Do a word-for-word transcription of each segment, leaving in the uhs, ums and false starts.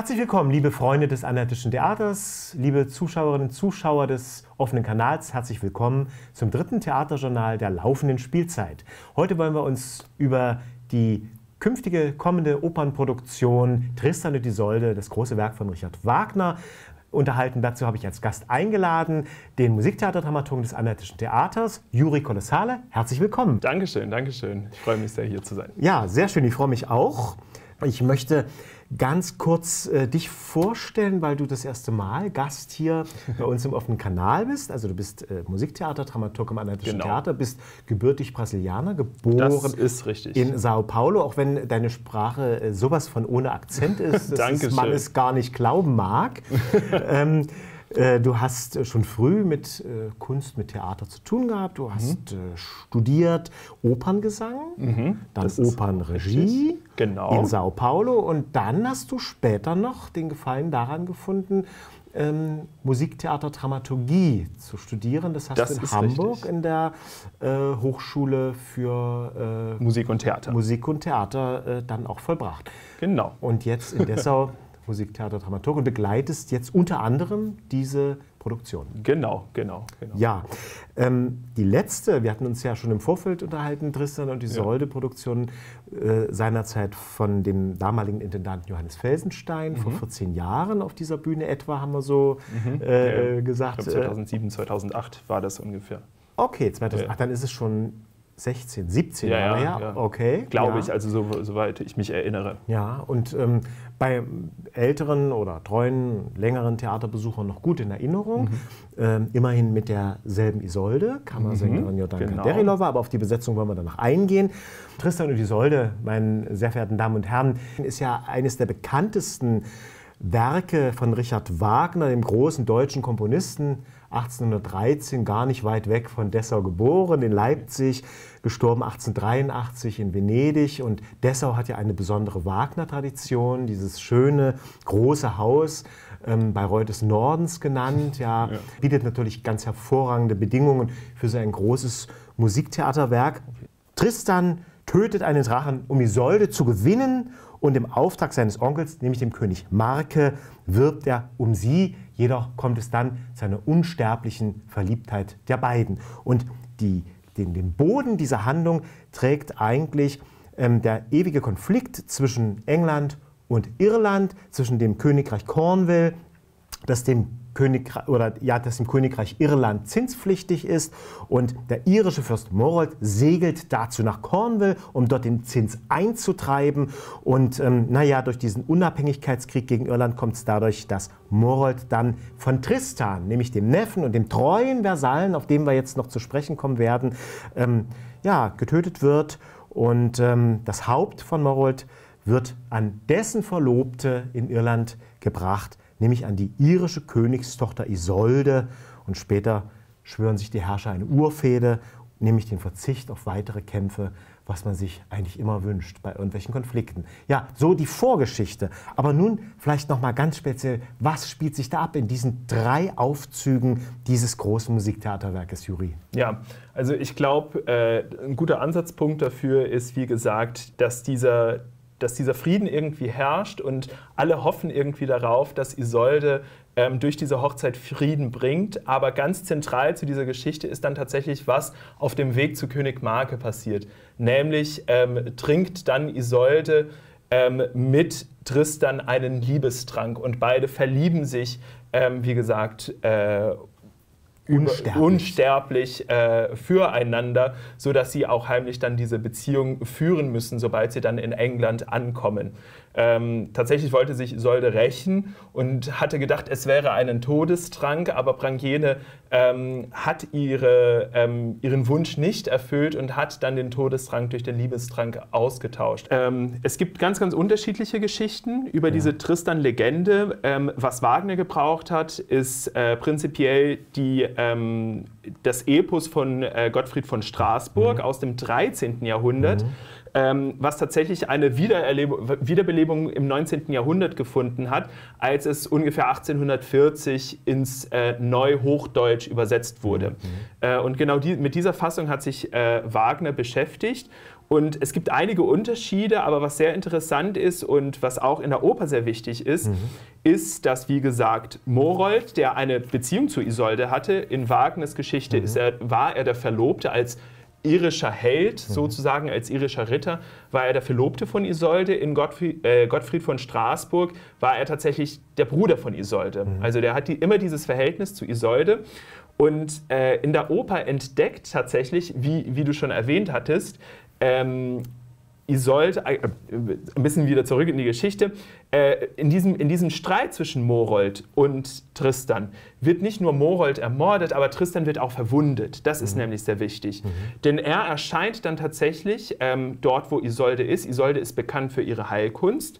Herzlich willkommen, liebe Freunde des Anhaltischen Theaters, liebe Zuschauerinnen und Zuschauer des Offenen Kanals, herzlich willkommen zum dritten Theaterjournal der laufenden Spielzeit. Heute wollen wir uns über die künftige kommende Opernproduktion Tristan und Isolde, das große Werk von Richard Wagner, unterhalten. Dazu habe ich als Gast eingeladen den Musiktheaterdramaturgen des Anhaltischen Theaters, Juri Kolossale. Herzlich willkommen. Dankeschön, Dankeschön. Ich freue mich sehr, hier zu sein. Ja, sehr schön. Ich freue mich auch. Ich möchte ganz kurz äh, dich vorstellen, weil du das erste Mal Gast hier bei uns im offenen Kanal bist. Also du bist äh, Musiktheaterdramaturg am Anhaltischen genau. Theater, bist gebürtig Brasilianer, geboren ist richtig. in Sao Paulo, auch wenn deine Sprache äh, sowas von ohne Akzent ist, dass man es gar nicht glauben mag. ähm, äh, du hast schon früh mit äh, Kunst, mit Theater zu tun gehabt. Du hast mhm. äh, studiert Operngesang, mhm, dann Opernregie. Genau. In Sao Paulo, und dann hast du später noch den Gefallen daran gefunden, ähm, Musiktheaterdramaturgie zu studieren. Das hast das du in Hamburg richtig. in der äh, Hochschule für äh, Musik und Theater, Musik und Theater äh, dann auch vollbracht. Genau. Und jetzt in Dessau Musiktheaterdramaturg und begleitest jetzt unter anderem diese Produktion. Genau, genau, genau. Ja, ähm, die letzte, wir hatten uns ja schon im Vorfeld unterhalten, Tristan und Isolde-Produktion äh, seinerzeit von dem damaligen Intendanten Johannes Felsenstein, mhm. vor vierzehn Jahren auf dieser Bühne etwa, haben wir so mhm. äh, ja, gesagt. Ich glaube, zweitausendsieben, zweitausendacht war das ungefähr. Okay, zweitausendacht, ja. Dann ist es schon sechzehn, siebzehn Jahre ja, ja, her, ja. okay. Glaube ja. ich, also so, soweit ich mich erinnere. Ja, und ähm, bei älteren oder treuen, längeren Theaterbesuchern noch gut in Erinnerung. Mhm. Ähm, immerhin mit derselben Isolde, Kammersängerin mhm. Jordanka genau. Derilova, aber auf die Besetzung wollen wir danach eingehen. Tristan und Isolde, meine sehr verehrten Damen und Herren, ist ja eines der bekanntesten Werke von Richard Wagner, dem großen deutschen Komponisten, achtzehnhundertdreizehn, gar nicht weit weg von Dessau geboren, in Leipzig, gestorben achtzehnhundertdreiundachtzig in Venedig. Und Dessau hat ja eine besondere Wagner-Tradition, dieses schöne, große Haus, ähm, Bayreuth des Nordens genannt, ja, ja. bietet natürlich ganz hervorragende Bedingungen für so ein großes Musiktheaterwerk. Tristan tötet einen Drachen, um Isolde zu gewinnen, und im Auftrag seines Onkels, nämlich dem König Marke, wirbt er um sie. Jedoch kommt es dann zu einer unsterblichen Verliebtheit der beiden. Und die, den, den Boden dieser Handlung trägt eigentlich ähm, der ewige Konflikt zwischen England und Irland, zwischen dem Königreich Cornwall, das dem, Königreich, oder, ja, das dem Königreich Irland zinspflichtig ist. Und der irische Fürst Morold segelt dazu nach Cornwall, um dort den Zins einzutreiben. Und ähm, naja, durch diesen Unabhängigkeitskrieg gegen Irland kommt es dadurch, dass Morold dann von Tristan, nämlich dem Neffen und dem treuen Vasallen, auf dem wir jetzt noch zu sprechen kommen werden, ähm, ja, getötet wird. Und ähm, das Haupt von Morold wird an dessen Verlobte in Irland gebracht, nämlich an die irische Königstochter Isolde. Und später schwören sich die Herrscher eine Urfehde, nämlich den Verzicht auf weitere Kämpfe, was man sich eigentlich immer wünscht bei irgendwelchen Konflikten. Ja, so die Vorgeschichte. Aber nun vielleicht noch mal ganz speziell, was spielt sich da ab in diesen drei Aufzügen dieses großen Musiktheaterwerkes, Juri? Ja, also ich glaube, äh, ein guter Ansatzpunkt dafür ist, wie gesagt, dass dieser dass dieser Frieden irgendwie herrscht und alle hoffen irgendwie darauf, dass Isolde ähm, durch diese Hochzeit Frieden bringt. Aber ganz zentral zu dieser Geschichte ist dann tatsächlich, was auf dem Weg zu König Marke passiert. Nämlich ähm, trinkt dann Isolde ähm, mit Tristan einen Liebestrank und beide verlieben sich, ähm, wie gesagt, äh, unsterblich, unsterblich äh, füreinander, sodass sie auch heimlich dann diese Beziehung führen müssen, sobald sie dann in England ankommen. Ähm, tatsächlich wollte sich Isolde rächen und hatte gedacht, es wäre einen Todestrank, aber Brangiene ähm, hat ihre, ähm, ihren Wunsch nicht erfüllt und hat dann den Todestrank durch den Liebestrank ausgetauscht. Ähm, es gibt ganz, ganz unterschiedliche Geschichten über ja. diese Tristan-Legende. Ähm, was Wagner gebraucht hat, ist äh, prinzipiell die, ähm, das Epos von äh, Gottfried von Straßburg mhm. aus dem dreizehnten Jahrhundert. Mhm. Ähm, was tatsächlich eine Wiederbelebung im neunzehnten Jahrhundert gefunden hat, als es ungefähr achtzehnhundertvierzig ins äh, Neuhochdeutsch übersetzt wurde. Mhm. Äh, und genau die, mit dieser Fassung hat sich äh, Wagner beschäftigt. Und es gibt einige Unterschiede, aber was sehr interessant ist und was auch in der Oper sehr wichtig ist, mhm. ist, dass, wie gesagt, Morold, der eine Beziehung zu Isolde hatte, in Wagners Geschichte mhm. ist er, war er der Verlobte als irischer Held, mhm. sozusagen als irischer Ritter, war er der Verlobte von Isolde. In Gottfried, äh, Gottfried von Straßburg war er tatsächlich der Bruder von Isolde. Mhm. Also der hat die, immer dieses Verhältnis zu Isolde. Und äh, in der Oper entdeckt tatsächlich, wie, wie du schon erwähnt hattest, Ähm, Isolde, äh, ein bisschen wieder zurück in die Geschichte, äh, in, diesem, in diesem Streit zwischen Morold und Tristan wird nicht nur Morold ermordet, aber Tristan wird auch verwundet. Das ist mhm. nämlich sehr wichtig. Mhm. Denn er erscheint dann tatsächlich ähm, dort, wo Isolde ist. Isolde ist bekannt für ihre Heilkunst.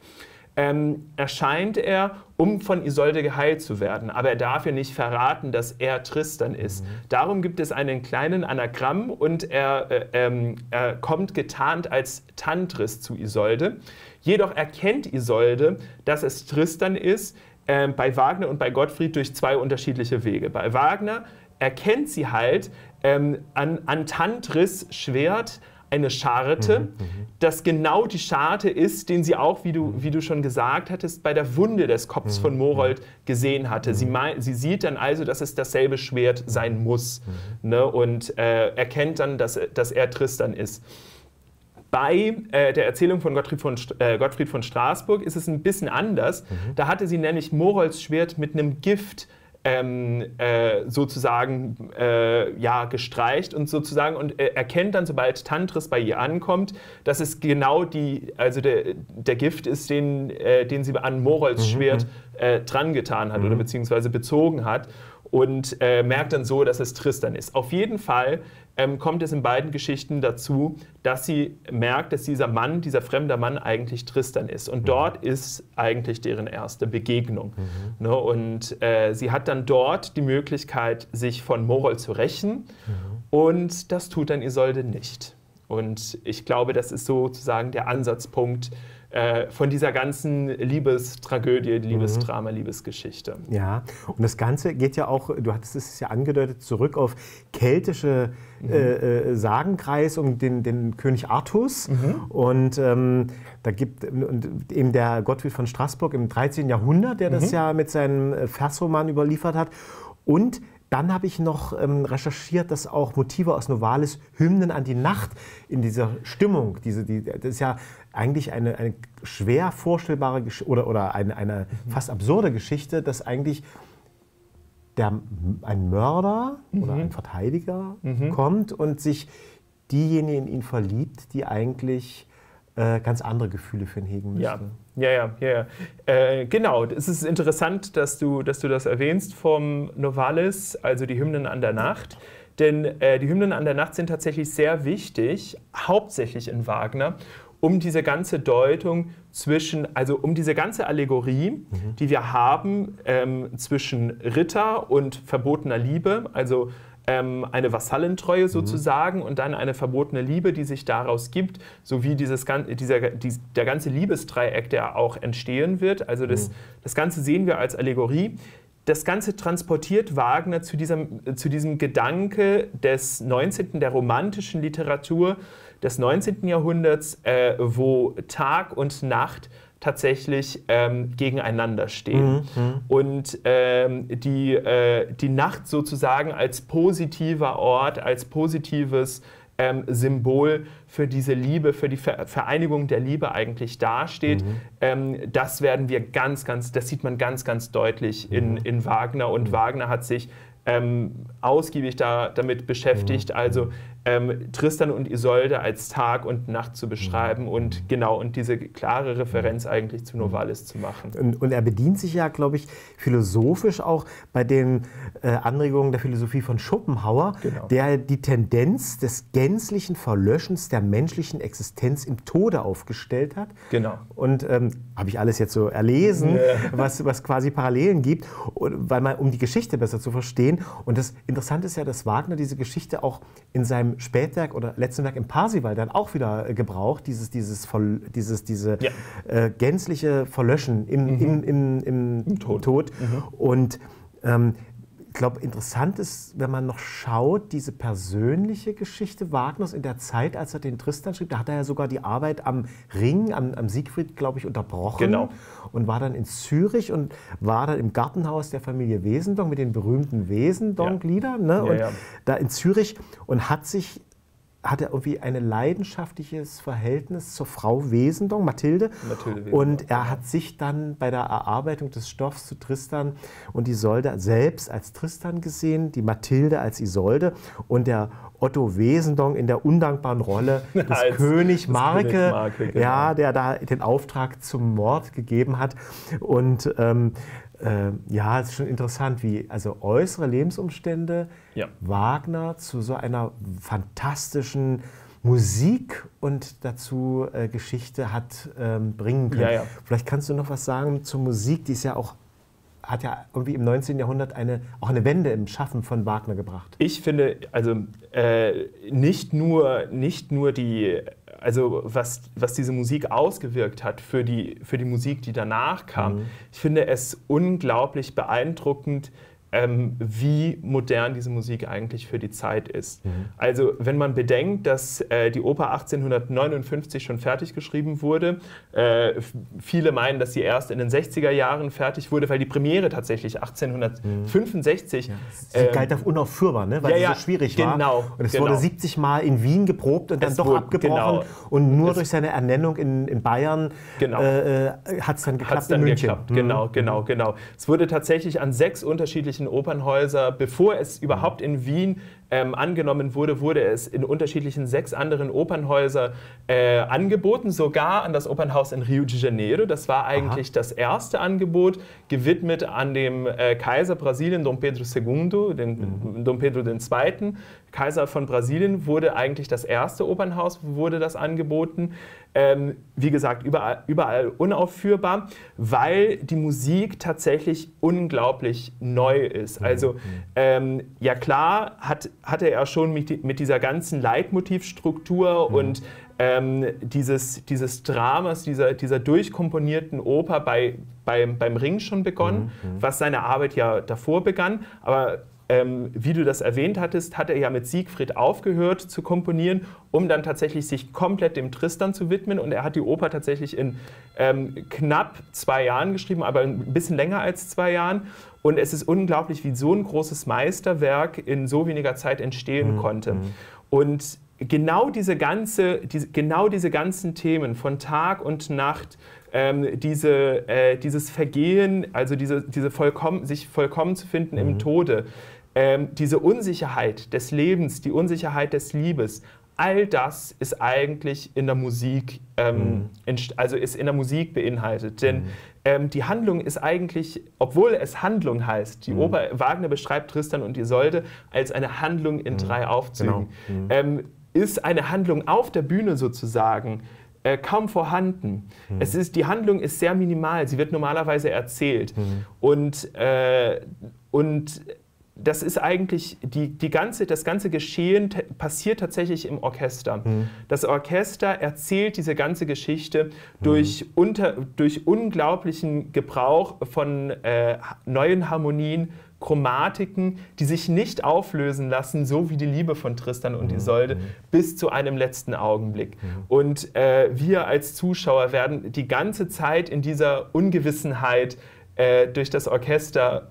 Ähm, erscheint er, um von Isolde geheilt zu werden. Aber er darf ihr nicht verraten, dass er Tristan ist. Mhm. Darum gibt es einen kleinen Anagramm und er, äh, ähm, er kommt getarnt als Tantris zu Isolde. Jedoch erkennt Isolde, dass es Tristan ist, äh, bei Wagner und bei Gottfried durch zwei unterschiedliche Wege. Bei Wagner erkennt sie halt ähm, an, an Tantris Schwert eine Scharte, mhm, das genau die Scharte ist, den sie auch, wie du, wie du schon gesagt hattest, bei der Wunde des Kopfes mhm, von Morold gesehen hatte. Mhm. Sie, mein, sie sieht dann also, dass es dasselbe Schwert sein muss, mhm. ne, und äh, erkennt dann, dass, dass er Tristan ist. Bei äh, der Erzählung von Gottfried von, äh, Gottfried von Straßburg ist es ein bisschen anders. Mhm. Da hatte sie nämlich Morolds Schwert mit einem Gift Ähm, äh, sozusagen äh, ja, gestreicht und sozusagen und äh, erkennt dann, sobald Tantris bei ihr ankommt, dass es genau die, also der, der Gift ist, den, äh, den sie an Morolds mhm. Schwert äh, dran getan hat mhm. oder beziehungsweise bezogen hat und äh, merkt dann so, dass es Tristan ist. Auf jeden Fall ähm, kommt es in beiden Geschichten dazu, dass sie merkt, dass dieser Mann, dieser fremde Mann eigentlich Tristan ist. Und mhm. dort ist eigentlich deren erste Begegnung. Mhm. Ne? Und äh, sie hat dann dort die Möglichkeit, sich von Morold zu rächen. Mhm. Und das tut dann Isolde nicht. Und ich glaube, das ist sozusagen der Ansatzpunkt Äh, von dieser ganzen Liebestragödie, Liebesdrama, mhm. Liebesgeschichte. Ja, und das Ganze geht ja auch, du hattest es ja angedeutet, zurück auf keltische mhm. äh, äh, Sagenkreis um den, den König Artus. Mhm. Und ähm, da gibt und eben der Gottfried von Straßburg im dreizehnten Jahrhundert, der mhm. das ja mit seinem Versroman überliefert hat. Und dann habe ich noch ähm, recherchiert, dass auch Motive aus Novalis, Hymnen an die Nacht, in dieser Stimmung, diese, die, das ist ja eigentlich eine, eine schwer vorstellbare Gesch oder, oder eine, eine mhm. fast absurde Geschichte, dass eigentlich der, ein Mörder mhm. oder ein Verteidiger mhm. kommt und sich diejenigen in ihn verliebt, die eigentlich äh, ganz andere Gefühle für ihn hegen müssen. Ja. Ja, ja, ja. Äh, genau, es ist interessant, dass du, dass du das erwähnst vom Novalis, also die Hymnen an der Nacht. Denn äh, die Hymnen an der Nacht sind tatsächlich sehr wichtig, hauptsächlich in Wagner, um diese ganze Deutung zwischen, also um diese ganze Allegorie, mhm. die wir haben ähm, zwischen Ritter und verbotener Liebe, also eine Vasallentreue sozusagen mhm. und dann eine verbotene Liebe, die sich daraus gibt, sowie dieses, dieser, dieser, der ganze Liebesdreieck, der auch entstehen wird. Also das, mhm. das Ganze sehen wir als Allegorie. Das Ganze transportiert Wagner zu diesem, zu diesem Gedanke des neunzehnten, der romantischen Literatur des neunzehnten Jahrhunderts, äh, wo Tag und Nacht tatsächlich ähm, gegeneinander stehen. Mhm. Und ähm, die, äh, die Nacht sozusagen als positiver Ort, als positives ähm, Symbol für diese Liebe, für die Ver Vereinigung der Liebe eigentlich dasteht, mhm. ähm, das werden wir ganz, ganz, das sieht man ganz, ganz deutlich in, in Wagner. Und mhm. Wagner hat sich ähm, ausgiebig da, damit beschäftigt, mhm. also Ähm, Tristan und Isolde als Tag und Nacht zu beschreiben und genau und diese klare Referenz eigentlich zu Novalis zu machen. Und, und er bedient sich ja, glaube ich, philosophisch auch bei den äh, Anregungen der Philosophie von Schopenhauer, genau. der die Tendenz des gänzlichen Verlöschens der menschlichen Existenz im Tode aufgestellt hat. Genau. Und ähm, habe ich alles jetzt so erlesen, ja. was, was quasi Parallelen gibt, weil man, um die Geschichte besser zu verstehen. Und das Interessante ist ja, dass Wagner diese Geschichte auch in seinem Spätwerk oder letzten Werk im Parzival dann auch wieder gebraucht, dieses, dieses, Verl dieses diese ja. äh, gänzliche Verlöschen im, mhm. im, im, im, im Tod. Tod. Mhm. Und ähm, Ich glaube, interessant ist, wenn man noch schaut, diese persönliche Geschichte Wagners in der Zeit, als er den Tristan schrieb, da hat er ja sogar die Arbeit am Ring, am, am Siegfried, glaube ich, unterbrochen. Genau. Und war dann in Zürich und war dann im Gartenhaus der Familie Wesendonck mit den berühmten Wesendonck-Liedern. Ne? Ja, und ja. da in Zürich und hat sich... hat er irgendwie ein leidenschaftliches Verhältnis zur Frau Wesendonck, Mathilde. Mathilde Wesendonck. Und er hat sich dann bei der Erarbeitung des Stoffs zu Tristan und Isolde selbst als Tristan gesehen, die Mathilde als Isolde und der Otto Wesendonck in der undankbaren Rolle des als, König Marke, König Marke genau. ja, der da den Auftrag zum Mord gegeben hat. Und ähm, äh, ja, es ist schon interessant, wie also äußere Lebensumstände ja. Wagner zu so einer fantastischen Musik und dazu äh, Geschichte hat ähm, bringen können. Ja, ja. Vielleicht kannst du noch was sagen zur Musik, die ist ja auch hat ja irgendwie im neunzehnten Jahrhundert eine, auch eine Wende im Schaffen von Wagner gebracht. Ich finde, also äh, nicht nur, nicht nur die, also was, was diese Musik ausgewirkt hat für die, für die Musik, die danach kam, mhm. ich finde es unglaublich beeindruckend, ähm, wie modern diese Musik eigentlich für die Zeit ist. Mhm. Also wenn man bedenkt, dass äh, die Oper achtzehnhundertneunundfünfzig schon fertig geschrieben wurde, äh, viele meinen, dass sie erst in den sechziger Jahren fertig wurde, weil die Premiere tatsächlich achtzehnhundertfünfundsechzig... Mhm. Ja. Sie ähm, galt auf unaufführbar, ne? weil ja, sie ja, so schwierig genau, war. Und es genau. wurde siebzig Mal in Wien geprobt und dann es doch wurde, abgebrochen. Genau. Und nur es durch seine Ernennung in, in Bayern genau. äh, hat es dann geklappt hat's dann in München. Geklappt. Mhm. Genau, genau, genau. Es wurde tatsächlich an sechs unterschiedlichen Opernhäuser, bevor es überhaupt in Wien ähm, angenommen wurde, wurde es in unterschiedlichen sechs anderen Opernhäusern äh, angeboten, sogar an das Opernhaus in Rio de Janeiro. Das war eigentlich Aha. das erste Angebot, gewidmet an dem äh, Kaiser Brasilien, Dom Pedro der Zweite, den, mhm. Dom Pedro der Zweite, Kaiser von Brasilien, wurde eigentlich das erste Opernhaus, wurde das angeboten. Ähm, wie gesagt, überall, überall unaufführbar, weil die Musik tatsächlich unglaublich neu ist. Also ähm, ja klar hat, hatte er schon mit, mit dieser ganzen Leitmotivstruktur mhm. und ähm, dieses, dieses Dramas, dieser, dieser durchkomponierten Oper bei, beim, beim Ring schon begonnen, mhm. was seine Arbeit ja davor begann, aber Ähm, wie du das erwähnt hattest, hat er ja mit Siegfried aufgehört zu komponieren, um dann tatsächlich sich komplett dem Tristan zu widmen. Und er hat die Oper tatsächlich in ähm, knapp zwei Jahren geschrieben, aber ein bisschen länger als zwei Jahren. Und es ist unglaublich, wie so ein großes Meisterwerk in so weniger Zeit entstehen mhm. konnte. Und genau diese, ganze, diese, genau diese ganzen Themen von Tag und Nacht, Ähm, diese, äh, dieses Vergehen, also diese, diese vollkommen, sich vollkommen zu finden mhm. im Tode, ähm, diese Unsicherheit des Lebens, die Unsicherheit des Liebes, all das ist eigentlich in der Musik, ähm, mhm. in, also ist in der Musik beinhaltet. Denn mhm. ähm, die Handlung ist eigentlich, obwohl es Handlung heißt, die mhm. Oper, Wagner beschreibt Tristan und Isolde als eine Handlung in mhm. drei Aufzügen, genau. mhm. ähm, ist eine Handlung auf der Bühne sozusagen, Äh, kaum vorhanden. Mhm. Es ist, die Handlung ist sehr minimal, sie wird normalerweise erzählt. Mhm. Und, äh, und das ist eigentlich, die, die ganze, das ganze Geschehen passiert tatsächlich im Orchester. Mhm. Das Orchester erzählt diese ganze Geschichte mhm. durch, unter, durch unglaublichen Gebrauch von äh, neuen Harmonien, Chromatiken, die sich nicht auflösen lassen, so wie die Liebe von Tristan und Isolde, mhm. bis zu einem letzten Augenblick. Mhm. Und äh, wir als Zuschauer werden die ganze Zeit in dieser Ungewissenheit äh, durch das Orchester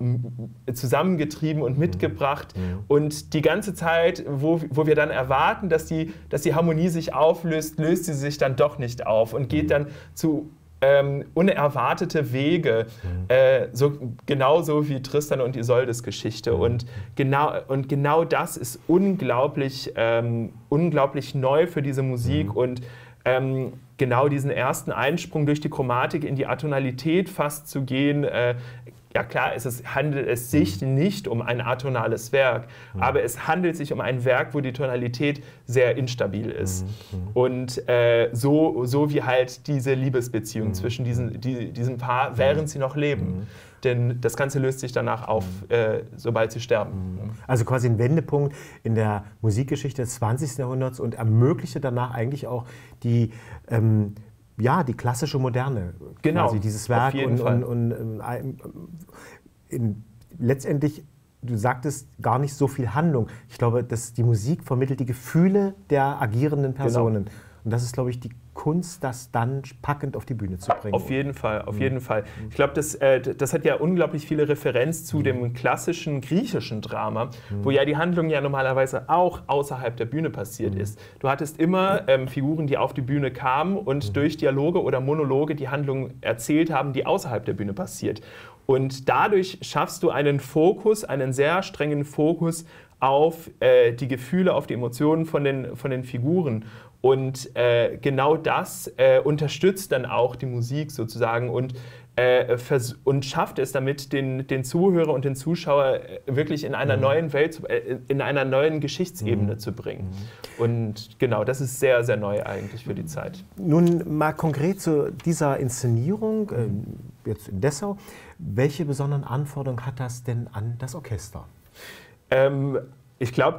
zusammengetrieben und mitgebracht. Mhm. Und die ganze Zeit, wo, wo wir dann erwarten, dass die, dass die Harmonie sich auflöst, löst sie sich dann doch nicht auf und geht mhm. dann zu Ähm, unerwartete Wege, mhm. äh, so, genauso wie Tristan und Isoldes Geschichte. Und genau, und genau das ist unglaublich, ähm, unglaublich neu für diese Musik mhm. und ähm, genau diesen ersten Einsprung durch die Chromatik in die Atonalität fast zu gehen, äh, ja klar, es ist, handelt es sich mhm. nicht um ein atonales Werk, mhm. aber es handelt sich um ein Werk, wo die Tonalität sehr instabil ist. Mhm. Und äh, so, so wie halt diese Liebesbeziehung mhm. zwischen diesen, die, diesem Paar, während mhm. sie noch leben. Mhm. Denn das Ganze löst sich danach auf, mhm. äh, sobald sie sterben. Mhm. Also quasi ein Wendepunkt in der Musikgeschichte des zwanzigsten Jahrhunderts und ermöglichte danach eigentlich auch die... Ähm, ja, die klassische Moderne, genau, quasi dieses Werk. Auf jeden und, Fall. Und, und, und, und, und letztendlich du sagtest, gar nicht so viel Handlung. Ich glaube, dass die Musik vermittelt die Gefühle der agierenden Personen. Genau. Und das ist, glaube ich, die Kunst, das dann packend auf die Bühne zu bringen. Auf jeden Fall, auf jeden Fall. Ich glaube, das, äh, das hat ja unglaublich viele Referenz zu dem klassischen griechischen Drama, wo ja die Handlung ja normalerweise auch außerhalb der Bühne passiert ist. Du hattest immer ähm, Figuren, die auf die Bühne kamen und durch Dialoge oder Monologe die Handlung erzählt haben, die außerhalb der Bühne passiert. Und dadurch schaffst du einen Fokus, einen sehr strengen Fokus auf äh, die Gefühle, auf die Emotionen von den, von den Figuren. Und äh, genau das äh, unterstützt dann auch die Musik sozusagen und, äh, und schafft es damit, den, den Zuhörer und den Zuschauer wirklich in einer mhm. neuen Welt, zu, äh, in einer neuen Geschichtsebene mhm. zu bringen. Und genau, das ist sehr, sehr neu eigentlich für die Zeit. Nun mal konkret zu dieser Inszenierung, äh, jetzt in Dessau. Welche besonderen Anforderungen hat das denn an das Orchester? Ähm, Ich glaube,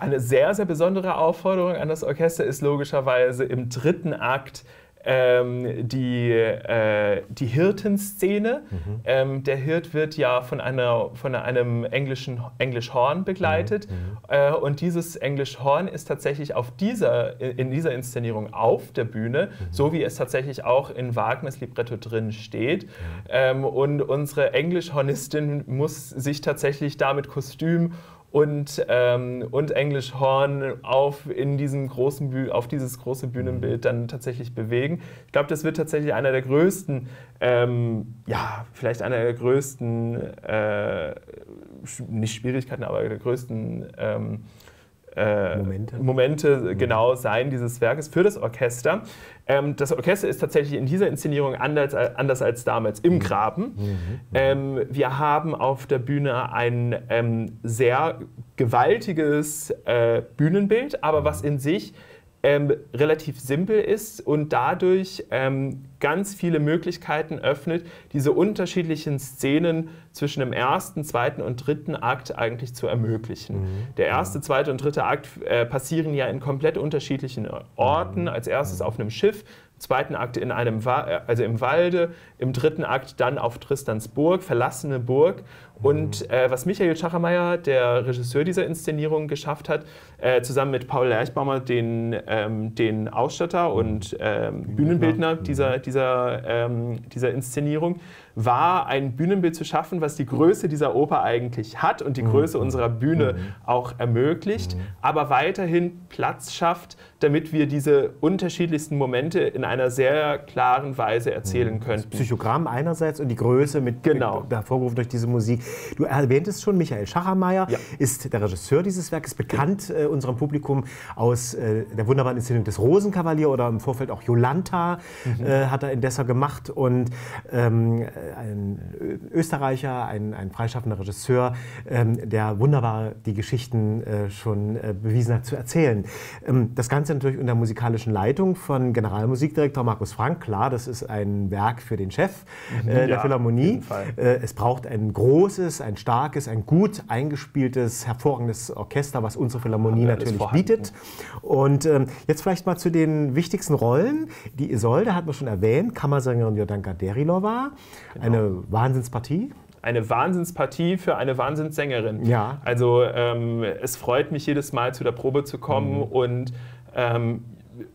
eine sehr, sehr besondere Aufforderung an das Orchester ist logischerweise im dritten Akt ähm, die, äh, die Hirtenszene. Mhm. Ähm, der Hirt wird ja von, einer, von einem englischen Englischhorn begleitet. Mhm. Äh, und dieses Englischhorn ist tatsächlich auf dieser, in dieser Inszenierung auf der Bühne, mhm. so wie es tatsächlich auch in Wagners Libretto drin steht. Mhm. Ähm, und unsere Englischhornistin muss sich tatsächlich damit Kostüm und, ähm, und Englischhorn auf, in diesem großen Büh- auf dieses große Bühnenbild dann tatsächlich bewegen. Ich glaube, das wird tatsächlich einer der größten, ähm, ja, vielleicht einer der größten, äh, nicht Schwierigkeiten, aber der größten ähm, äh, Momente, Momente genau sein dieses Werkes für das Orchester. Ähm, das Orchester ist tatsächlich in dieser Inszenierung anders, anders als damals im Graben. Mhm. Ähm, wir haben auf der Bühne ein ähm, sehr gewaltiges äh, Bühnenbild, aber was in sich ähm, relativ simpel ist und dadurch ähm, ganz viele Möglichkeiten öffnet, diese unterschiedlichen Szenen zwischen dem ersten, zweiten und dritten Akt eigentlich zu ermöglichen. Mhm. Der erste, zweite und dritte Akt äh, passieren ja in komplett unterschiedlichen Orten. Als erstes auf einem Schiff, im zweiten Akt in einem Wa also im Walde, im dritten Akt dann auf Tristans Burg, verlassene Burg. Mhm. Und äh, was Michael Schachermeier, der Regisseur dieser Inszenierung, geschafft hat, äh, zusammen mit Paul Lerchbaumer, den, ähm, den Ausstatter und ähm, Bühnenbildner mhm. dieser Dieser, ähm, dieser Inszenierung, war ein Bühnenbild zu schaffen, was die Größe dieser Oper eigentlich hat und die Größe mhm. unserer Bühne mhm. auch ermöglicht, mhm. aber weiterhin Platz schafft, damit wir diese unterschiedlichsten Momente in einer sehr klaren Weise erzählen mhm. könnten. Das Psychogramm einerseits und die Größe mit, genau. mit hervorgerufen durch diese Musik. Du erwähntest schon, Michael Schachermeier ja. ist der Regisseur dieses Werkes, bekannt äh, unserem Publikum aus äh, der wunderbaren Inszenierung des Rosenkavalier oder im Vorfeld auch Jolanta mhm. äh, hat er in Dessau gemacht und ähm, ein Österreicher, ein, ein freischaffender Regisseur, ähm, der wunderbar die Geschichten äh, schon äh, bewiesen hat zu erzählen. Ähm, das Ganze natürlich unter musikalischen Leitung von Generalmusikdirektor Markus Frank. Klar, das ist ein Werk für den Chef äh, der ja, Philharmonie. Äh, es braucht ein großes, ein starkes, ein gut eingespieltes, hervorragendes Orchester, was unsere Philharmonie natürlich bietet. Und ähm, jetzt vielleicht mal zu den wichtigsten Rollen. Die Isolde hat man schon erwähnt, Kammersängerin Jordanka Derilova. Genau. Eine Wahnsinnspartie. Eine Wahnsinnspartie für eine Wahnsinnssängerin. Ja. Also ähm, es freut mich jedes Mal, zu der Probe zu kommen mhm. und ähm,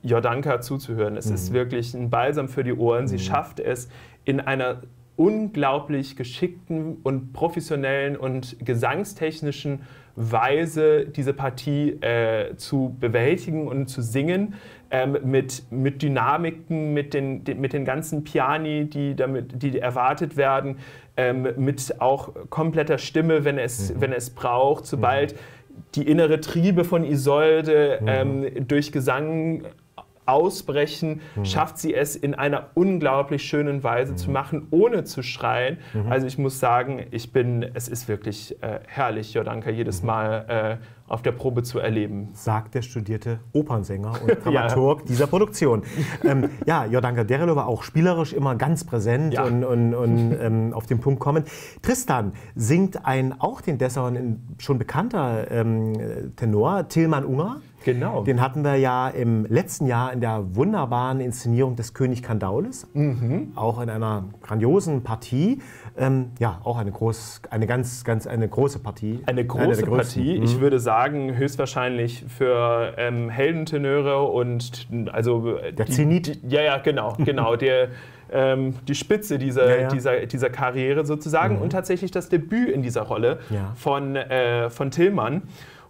Jordanka zuzuhören. Es mhm. ist wirklich ein Balsam für die Ohren. Sie mhm. schafft es in einer unglaublich geschickten und professionellen und gesangstechnischen Weise, diese Partie äh, zu bewältigen und zu singen, ähm, mit, mit Dynamiken, mit den, de, mit den ganzen Piani, die, damit, die erwartet werden, ähm, mit auch kompletter Stimme, wenn es, mhm. wenn es braucht, sobald mhm. die innere Triebe von Isolde mhm. ähm, durch Gesang ausbrechen, mhm. schafft sie es in einer unglaublich schönen Weise mhm. zu machen, ohne zu schreien. Mhm. Also ich muss sagen, ich bin, es ist wirklich äh, herrlich, Jordanka jedes mhm. Mal äh, auf der Probe zu erleben. Sagt der studierte Opernsänger und Dramaturg ja. dieser Produktion. ähm, ja, Jordanka Derilova auch spielerisch immer ganz präsent ja. und, und, und ähm, auf den Punkt kommen. Tristan singt ein auch den Dessauern schon bekannter ähm, Tenor, Tilman Unger. Genau. Den hatten wir ja im letzten Jahr in der wunderbaren Inszenierung des König Kandaules, mhm. auch in einer grandiosen Partie. Ähm, ja, auch eine, groß, eine ganz, ganz eine große Partie. Eine große eine Partie. Mhm. Ich würde sagen, höchstwahrscheinlich für ähm, Heldentenöre und also der Zenit. Ja, ja, genau, genau. der, ähm, die Spitze dieser, ja, ja. dieser, dieser Karriere sozusagen mhm. und tatsächlich das Debüt in dieser Rolle ja. von, äh, von Tilman.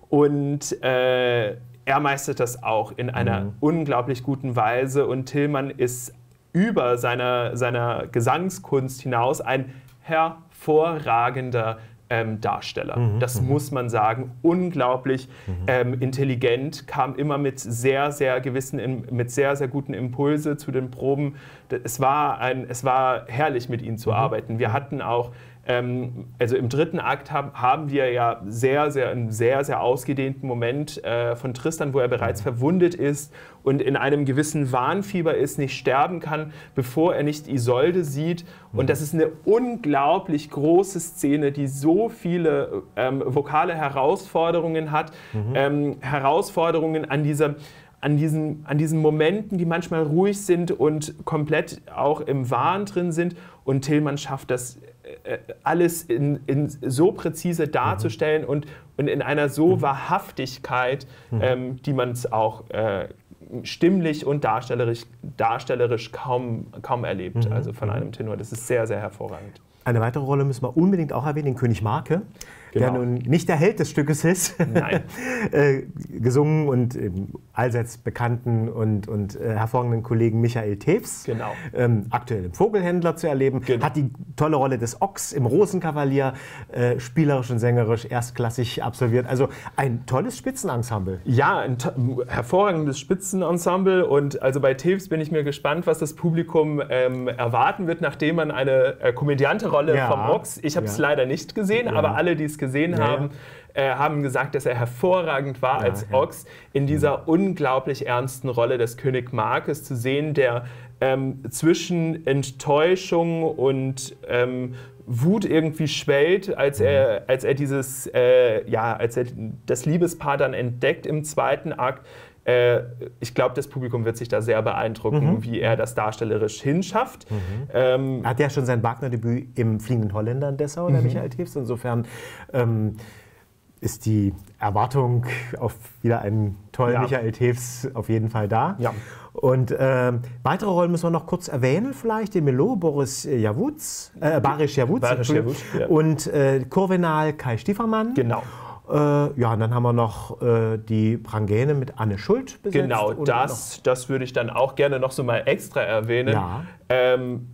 Und äh, er meistert das auch in einer mhm. unglaublich guten Weise, und Tilman ist über seine, seine Gesangskunst hinaus ein hervorragender ähm, Darsteller. Mhm. Das mhm. muss man sagen. Unglaublich mhm. ähm, intelligent, kam immer mit sehr, sehr gewissen, mit sehr, sehr guten Impulse zu den Proben. Es war, ein, es war herrlich, mit ihm zu mhm. arbeiten. Wir hatten auch Ähm, also im dritten Akt hab, haben wir ja sehr, sehr, einen sehr, sehr ausgedehnten Moment äh, von Tristan, wo er bereits verwundet ist und in einem gewissen Wahnfieber ist, nicht sterben kann, bevor er nicht Isolde sieht. Und das ist eine unglaublich große Szene, die so viele ähm, vokale Herausforderungen hat, mhm. ähm, Herausforderungen an dieser... An diesen, an diesen Momenten, die manchmal ruhig sind und komplett auch im Wahn drin sind. Und Tilman schafft das äh, alles in, in so präzise darzustellen mhm. und, und in einer so mhm. Wahrhaftigkeit, mhm. ähm, die man es auch äh, stimmlich und darstellerisch, darstellerisch kaum, kaum erlebt. Mhm. Also von einem Tenor. Das ist sehr, sehr hervorragend. Eine weitere Rolle müssen wir unbedingt auch erwähnen, den König Marke, genau. der nun nicht der Held des Stückes ist, Nein. äh, gesungen und ähm, allseits bekannten und, und äh, hervorragenden Kollegen Michael Teews, genau. ähm, aktuell im Vogelhändler zu erleben, genau. hat die tolle Rolle des Ochs im Rosenkavalier, äh, spielerisch und sängerisch erstklassig absolviert. Also ein tolles Spitzenensemble. Ja, ein hervorragendes Spitzenensemble, und also bei Teews bin ich mir gespannt, was das Publikum ähm, erwarten wird, nachdem man eine äh, komödiante Rolle ja. vom Ochs. Ich habe es ja. leider nicht gesehen, ja. aber alle, die es gesehen ja, haben, ja. Äh, haben gesagt, dass er hervorragend war ja, als ja. Ochs in dieser ja. unglaublich ernsten Rolle des König Markes zu sehen, der ähm, zwischen Enttäuschung und ähm, Wut irgendwie schwellt, als ja. er, als er dieses, äh, ja, als er das Liebespaar dann entdeckt im zweiten Akt. Ich glaube, das Publikum wird sich da sehr beeindrucken, mhm. wie er das darstellerisch hinschafft. Mhm. Ähm, Hat ja schon sein Wagner-Debüt im Fliegenden Holländer in Dessau, mhm. der Michael Teews. Insofern ähm, ist die Erwartung auf wieder einen tollen ja. Michael Teews auf jeden Fall da. Ja. Und ähm, weitere Rollen müssen wir noch kurz erwähnen vielleicht, den Melo, Boris Yavuz, äh, Baris Yavuz, Baris Yavuz ja. und äh, Kurvenal Kai Stiefermann. Genau. Äh, ja, und dann haben wir noch äh, die Prangäne mit Anne Schuld besetzt. Genau, das, das würde ich dann auch gerne noch so mal extra erwähnen. Ja. Ähm,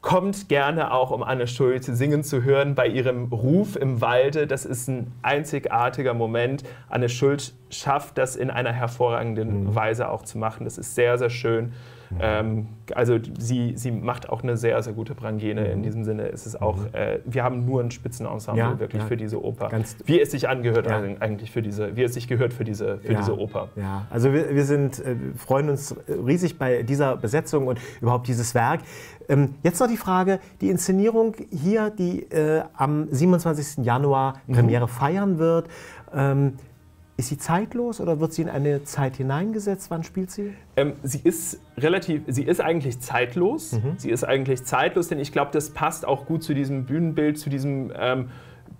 kommt gerne auch, um Anne Schuld singen zu hören, bei ihrem Ruf im Walde. Das ist ein einzigartiger Moment. Anne Schuld schafft das in einer hervorragenden mhm. Weise auch zu machen. Das ist sehr, sehr schön. Mhm. Ähm, also sie, sie macht auch eine sehr, sehr gute Prangene. Mhm. In diesem Sinne ist es auch, äh, wir haben nur ein Spitzenensemble ja, wirklich ja. für diese Oper. Ganz wie es sich angehört ja. eigentlich für diese, wie es sich gehört für diese, für ja. diese Oper. Ja, also wir, wir sind, äh, freuen uns riesig bei dieser Besetzung und überhaupt dieses Werk. Ähm, jetzt noch die Frage, die Inszenierung hier, die äh, am siebenundzwanzigsten Januar mhm. Premiere feiern wird. Ähm, Ist sie zeitlos oder wird sie in eine Zeit hineingesetzt? Wann spielt sie? Ähm, sie ist relativ, sie ist eigentlich zeitlos. Mhm. Sie ist eigentlich zeitlos, denn ich glaube, das passt auch gut zu diesem Bühnenbild, zu diesem ähm,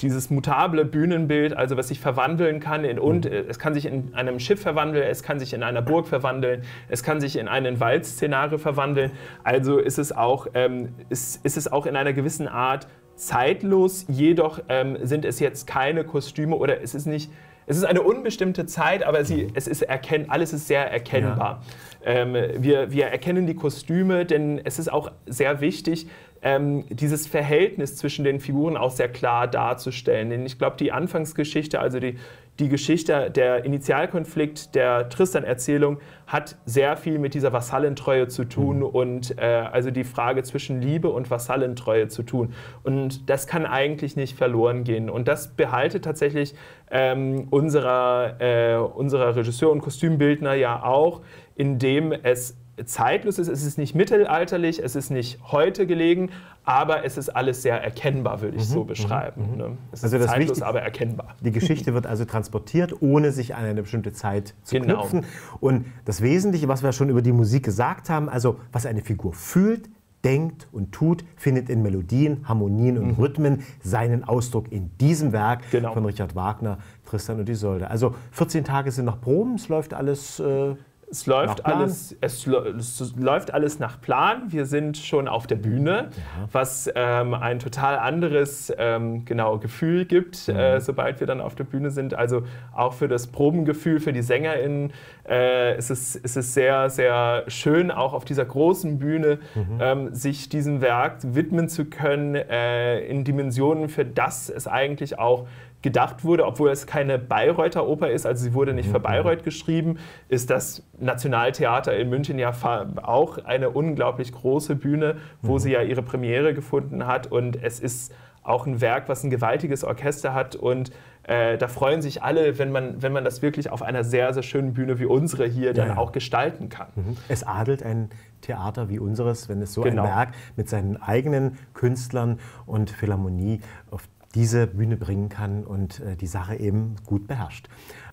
dieses mutable Bühnenbild, also was sich verwandeln kann. In, und mhm. es kann sich in einem Schiff verwandeln, es kann sich in einer Burg verwandeln, es kann sich in einen Waldszenario verwandeln. Also ist es auch, ähm, ist, ist es auch in einer gewissen Art zeitlos. Jedoch ähm, sind es jetzt keine Kostüme oder es ist nicht. Es ist eine unbestimmte Zeit, aber sie, es ist erkenn, alles ist sehr erkennbar. Ja. Ähm, wir, wir erkennen die Kostüme, denn es ist auch sehr wichtig, ähm, dieses Verhältnis zwischen den Figuren auch sehr klar darzustellen. Denn ich glaube, die Anfangsgeschichte, also die, die Geschichte, der Initialkonflikt der Tristan-Erzählung hat sehr viel mit dieser Vasallentreue zu tun, mhm, und äh, also die Frage zwischen Liebe und Vasallentreue zu tun. Und das kann eigentlich nicht verloren gehen. Und das behaltet tatsächlich ähm, unserer, äh, unserer Regisseur und Kostümbildner ja auch, indem es zeitlos ist, es ist nicht mittelalterlich, es ist nicht heute gelegen, aber es ist alles sehr erkennbar, würde ich mhm, so beschreiben. Mhm, ne? Es also ist das zeitlos, wichtig, aber erkennbar. Die Geschichte wird also transportiert, ohne sich an eine bestimmte Zeit zu genau. knüpfen. Und das Wesentliche, was wir schon über die Musik gesagt haben, also was eine Figur fühlt, denkt und tut, findet in Melodien, Harmonien und mhm. Rhythmen seinen Ausdruck in diesem Werk genau. von Richard Wagner, Tristan und Isolde. Also vierzehn Tage sind noch Proben, es läuft alles... Äh, Es läuft, alles, es, es läuft alles nach Plan. Wir sind schon auf der Bühne, ja. was ähm, ein total anderes ähm, genau, Gefühl gibt, mhm. äh, sobald wir dann auf der Bühne sind. Also auch für das Probengefühl, für die SängerInnen äh, ist es, ist es sehr, sehr schön, auch auf dieser großen Bühne mhm. ähm, sich diesem Werk widmen zu können, äh, in Dimensionen, für das es eigentlich auch gedacht wurde, obwohl es keine Bayreuther Oper ist, also sie wurde nicht für Bayreuth geschrieben, ist das Nationaltheater in München ja auch eine unglaublich große Bühne, wo mhm. sie ja ihre Premiere gefunden hat, und es ist auch ein Werk, was ein gewaltiges Orchester hat, und äh, da freuen sich alle, wenn man, wenn man das wirklich auf einer sehr, sehr schönen Bühne wie unsere hier dann ja, ja. auch gestalten kann. Mhm. Es adelt ein Theater wie unseres, wenn es so genau. ein Werk mit seinen eigenen Künstlern und Philharmonie auf diese Bühne bringen kann und äh, die Sache eben gut beherrscht.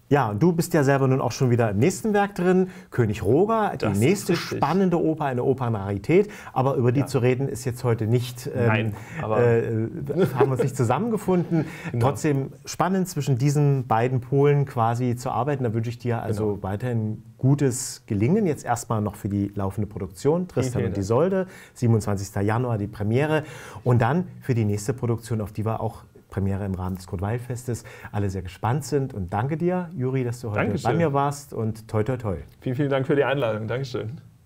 Ja, und du bist ja selber nun auch schon wieder im nächsten Werk drin, König Roger, die das nächste spannende Oper, eine Opernarität, aber über die ja. zu reden ist jetzt heute nicht, ähm, Nein, aber äh, haben wir uns nicht zusammengefunden. Genau. Trotzdem spannend, zwischen diesen beiden Polen quasi zu arbeiten, da wünsche ich dir also genau. weiterhin gutes Gelingen, jetzt erstmal noch für die laufende Produktion, Tristan und Isolde, siebenundzwanzigsten Januar die Premiere, und dann für die nächste Produktion, auf die wir auch Premiere im Rahmen des Kurt-Weil-Festes alle sehr gespannt sind. Und danke dir, Juri, dass du heute Dankeschön. bei mir warst, und toi toi toi. Vielen, vielen Dank für die Einladung. Dankeschön.